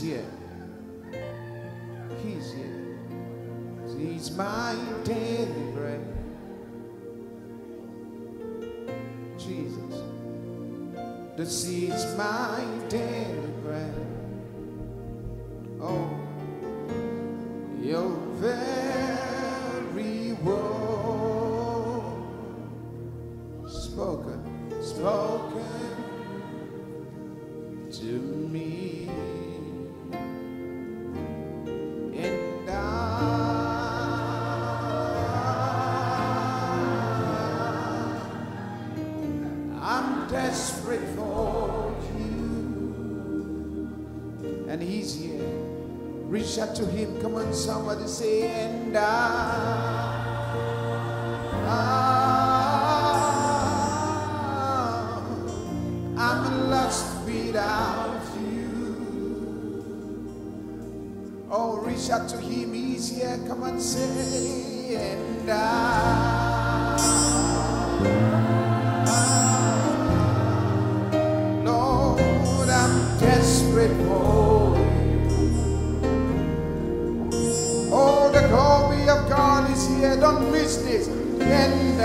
He's here. He's here. He's my daily bread. Jesus. This is my daily bread. Oh, your very word spoken to me. Desperate for you, and he's here. Reach out to him. Come on, somebody say, and I'm lost without you. Oh, reach out to him. He's here. Come on, say, and desperate for you. Oh, the glory of God is here. Don't miss this. And I,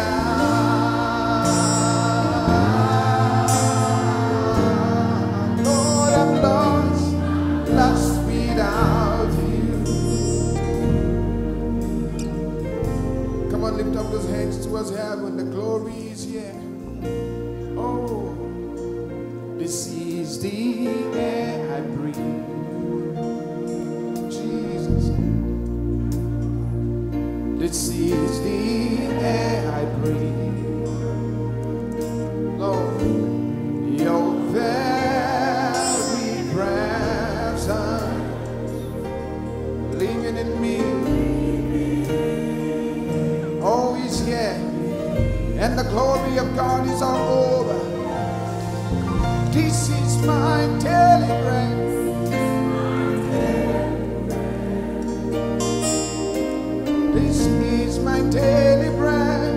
Lord, I'm lost without you. Come on, lift up those hands towards heaven. The glory is here. Oh, this is the air I breathe, Jesus. This is the air I breathe, Lord. Your very presence living in me. Oh, he's here, and the glory of God is all over. This is my daily bread. This is my daily bread.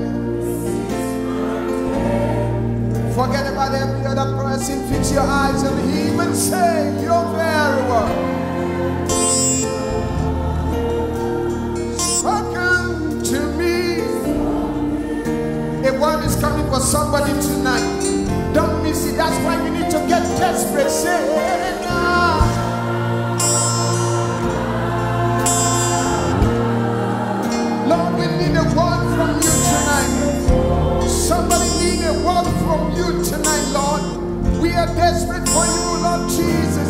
Forget about every other person. Fix your eyes on him and say, your very word spoken to me. A word is coming for somebody tonight. Don't miss it. That's why we need to get desperate. Say, Lord, we need a word from you tonight. Somebody need a word from you tonight, Lord. We are desperate for you, Lord Jesus.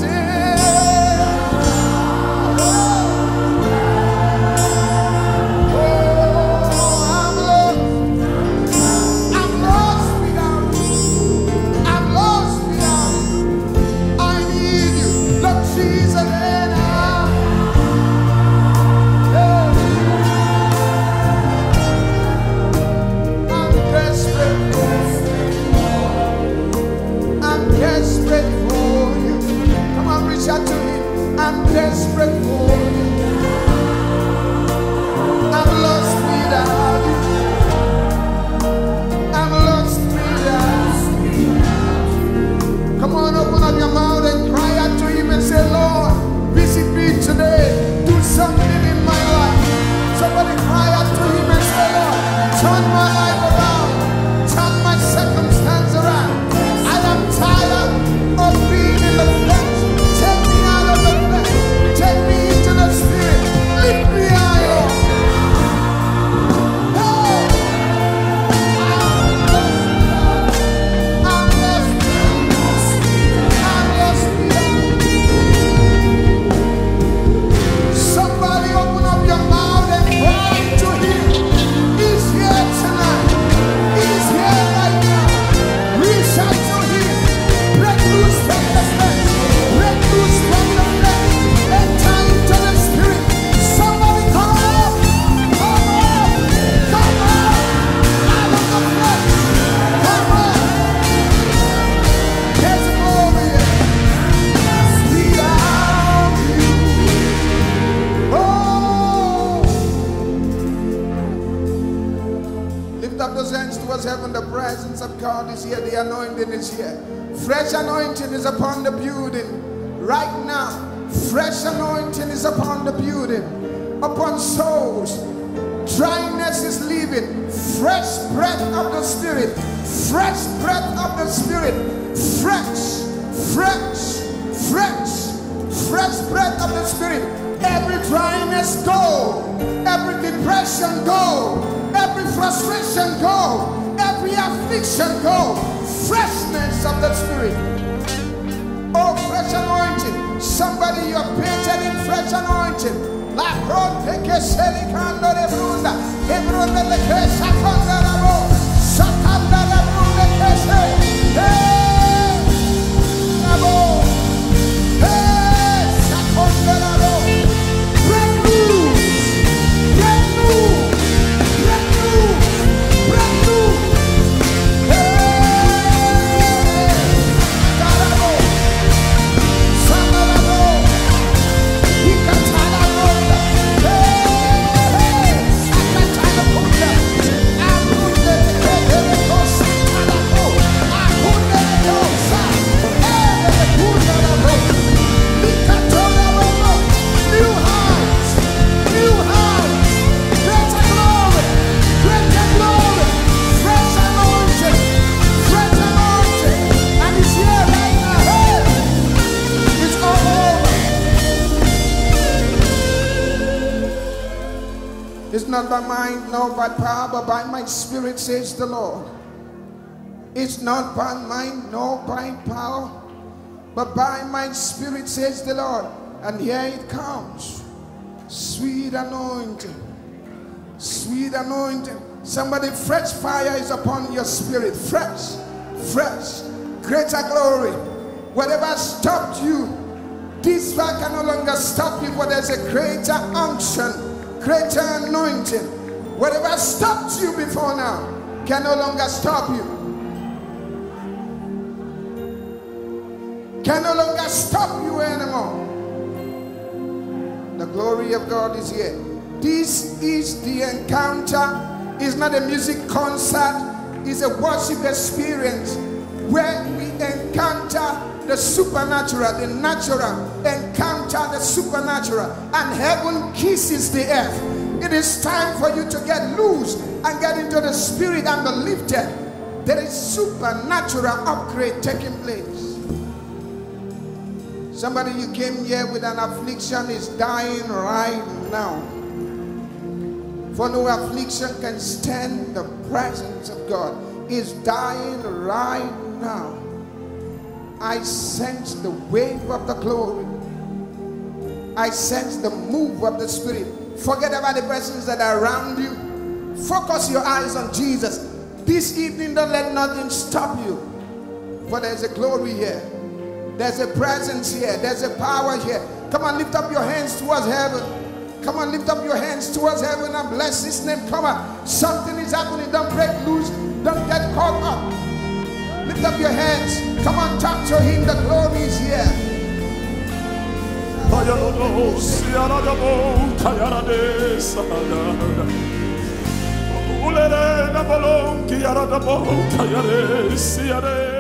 Fresh anointing is upon the building right now. Fresh anointing is upon the building, upon souls. Dryness is leaving. Fresh breath of the Spirit. Fresh breath of the Spirit. Fresh, fresh, fresh, fresh breath of the Spirit. Every dryness go. Every depression go. Every frustration go. Every affliction go. Freshness of the Spirit. Oh, fresh anointing. Somebody, you are painted in fresh anointing. La fronte che se li cando le brunda, che brunda le che s'accanda la voce, s'accanda la brunda che se, la voce, s'accanda la voce. Brand new, brand new, brand new, brand new, la voce, s'accanda la voce, i cantano. It's not by mind, nor by power, but by my Spirit, says the Lord. It's not by mind, nor by power, but by my Spirit, says the Lord. And here it comes. Sweet anointing. Sweet anointing. Somebody, fresh fire is upon your spirit. Fresh, fresh, greater glory. Whatever stopped you, this fire can no longer stop you, for there's a greater unction. Greater anointing. Whatever stopped you before now can no longer stop you. Can no longer stop you anymore. The glory of God is here. This is the encounter. It's not a music concert. It's a worship experience where we encounter the supernatural, the natural, encounter the supernatural, and heaven kisses the earth. It is time for you to get loose and get into the Spirit and be lifted. There is supernatural upgrade taking place. Somebody, you came here with an affliction, is dying right now. For no affliction can stand the presence of God. Is dying right now. I sense the wave of the glory. I sense the move of the Spirit. Forget about the persons that are around you. Focus your eyes on Jesus. This evening, don't let nothing stop you. For there's a glory here. There's a presence here. There's a power here. Come on, lift up your hands towards heaven. Come on, lift up your hands towards heaven and bless His name. Come on. Something is happening. Don't break loose. Don't get caught up. Lift up your hands. Come on, talk to Him. The glory is here. Hallelujah.